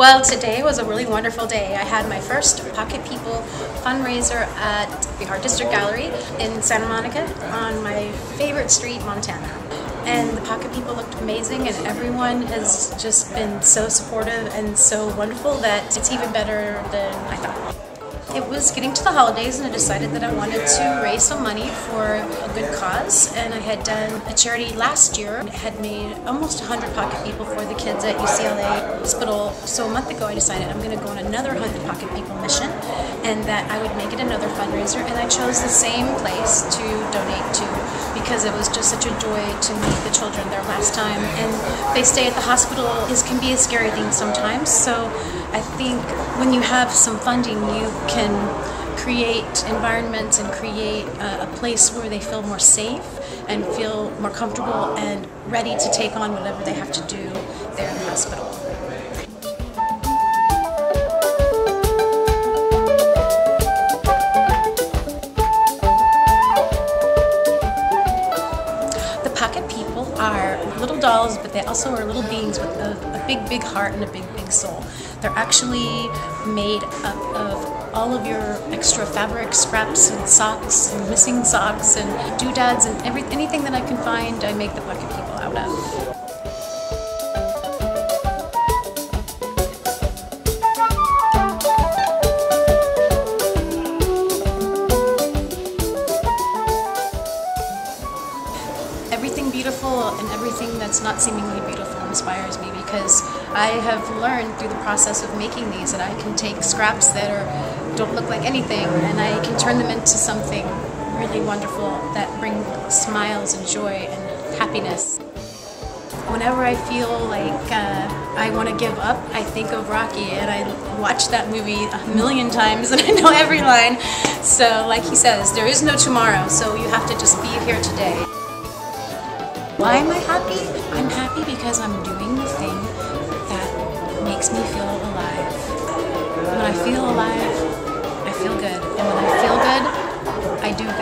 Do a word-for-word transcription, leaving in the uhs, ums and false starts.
Well, today was a really wonderful day. I had my first Pocket People fundraiser at the Art District Gallery in Santa Monica on my favorite street, Montana. And the Pocket People looked amazing, and everyone has just been so supportive and so wonderful that it's even better than I thought. It was getting to the holidays, and I decided that I wanted to raise some money for a good cause, and I had done a charity last year and had made almost one hundred Pocket People for the kids at U C L A Hospital. So a month ago I decided I'm going to go on another one hundred Pocket People mission, and that I would make it another fundraiser, and I chose the same place to donate to because it was just such a joy to meet the children there last time, and they stay at the hospital. This can be a scary thing sometimes, so I think when you have some funding, you can create environments and create a, a place where they feel more safe and feel more comfortable and ready to take on whatever they have to do there in the hospital. Pocket people are little dolls, but they also are little beings with a, a big, big heart and a big, big soul. They're actually made up of all of your extra fabric scraps and socks and missing socks and doodads and every, anything that I can find, I make the Pocket People out of. Everything beautiful and everything that's not seemingly beautiful inspires me, because I have learned through the process of making these that I can take scraps that are, don't look like anything, and I can turn them into something really wonderful that brings smiles and joy and happiness. Whenever I feel like uh, I want to give up, I think of Rocky, and I watch that movie a million times and I know every line. So like he says, there is no tomorrow, so you have to just be here today. Why am I happy? I'm happy because I'm doing the thing that makes me feel alive. When I feel alive, I feel good. And when I feel good, I do good.